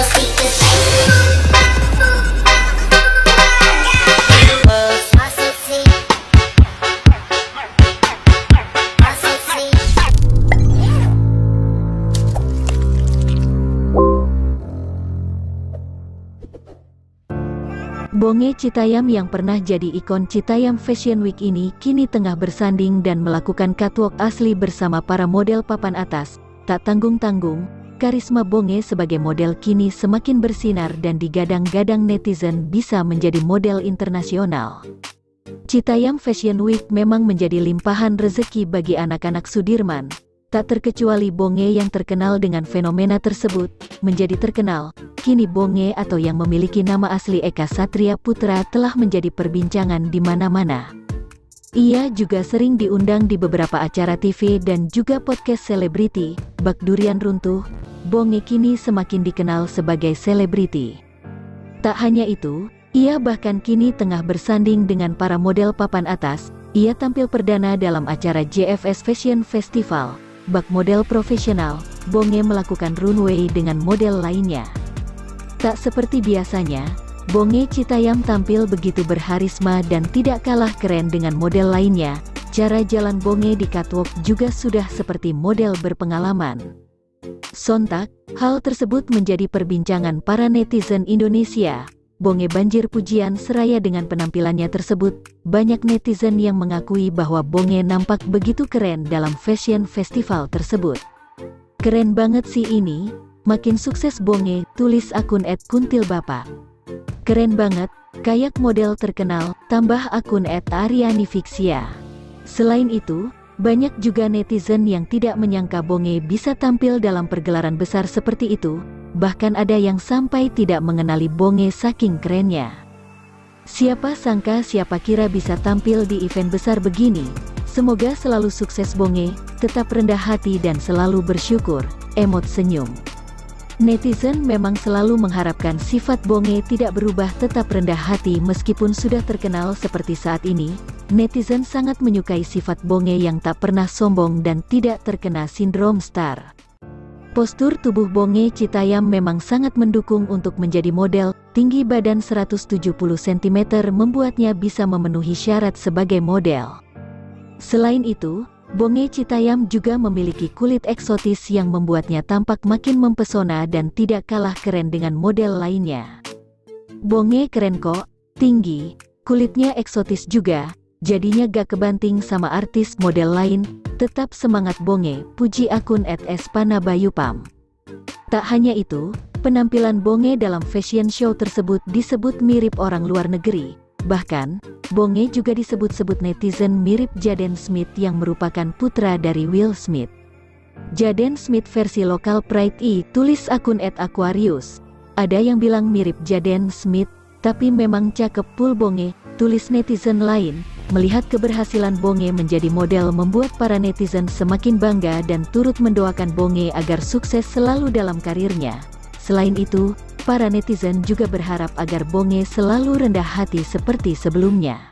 Bonge Citayam yang pernah jadi ikon Citayam Fashion Week ini kini tengah bersanding dan melakukan catwalk asli bersama para model papan atas. Tak tanggung-tanggung, karisma Bonge sebagai model kini semakin bersinar dan digadang-gadang netizen bisa menjadi model internasional. Citayam Fashion Week memang menjadi limpahan rezeki bagi anak-anak Sudirman. Tak terkecuali Bonge yang terkenal dengan fenomena tersebut, menjadi terkenal. Kini Bonge atau yang memiliki nama asli Eka Satria Putra telah menjadi perbincangan di mana-mana. Ia juga sering diundang di beberapa acara TV dan juga podcast selebriti. Bak durian runtuh, Bonge kini semakin dikenal sebagai selebriti. Tak hanya itu, ia bahkan kini tengah bersanding dengan para model papan atas. Ia tampil perdana dalam acara JFS Fashion Festival. Bak model profesional, Bonge melakukan runway dengan model lainnya. Tak seperti biasanya, Bonge Citayam tampil begitu berharisma dan tidak kalah keren dengan model lainnya. Cara jalan Bonge di catwalk juga sudah seperti model berpengalaman. Sontak, hal tersebut menjadi perbincangan para netizen Indonesia. Bonge banjir pujian seraya dengan penampilannya tersebut. Banyak netizen yang mengakui bahwa Bonge nampak begitu keren dalam fashion festival tersebut. Keren banget sih ini, makin sukses Bonge, tulis akun @kuntilbapak. Keren banget, kayak model terkenal, tambah akun @arianifixia. Selain itu, banyak juga netizen yang tidak menyangka Bonge bisa tampil dalam pergelaran besar seperti itu. Bahkan ada yang sampai tidak mengenali Bonge saking kerennya. Siapa sangka, siapa kira bisa tampil di event besar begini. Semoga selalu sukses Bonge, tetap rendah hati dan selalu bersyukur, emot senyum. Netizen memang selalu mengharapkan sifat Bonge tidak berubah, tetap rendah hati meskipun sudah terkenal seperti saat ini. Netizen sangat menyukai sifat Bonge yang tak pernah sombong dan tidak terkena sindrom star. Postur tubuh Bonge Citayam memang sangat mendukung untuk menjadi model. Tinggi badan 170 cm membuatnya bisa memenuhi syarat sebagai model. Selain itu, Bonge Citayam juga memiliki kulit eksotis yang membuatnya tampak makin mempesona dan tidak kalah keren dengan model lainnya. Bonge keren kok, tinggi, kulitnya eksotis juga, jadinya gak kebanting sama artis model lain. Tetap semangat Bonge, puji akun @espanabayupam. Tak hanya itu, penampilan Bonge dalam fashion show tersebut disebut mirip orang luar negeri. Bahkan, Bonge juga disebut-sebut netizen mirip Jaden Smith yang merupakan putra dari Will Smith. Jaden Smith versi lokal Pride E, tulis akun @aquarius. Ada yang bilang mirip Jaden Smith, tapi memang cakep pul Bonge, tulis netizen lain. Melihat keberhasilan Bonge menjadi model membuat para netizen semakin bangga dan turut mendoakan Bonge agar sukses selalu dalam karirnya. Selain itu, para netizen juga berharap agar Bonge selalu rendah hati seperti sebelumnya.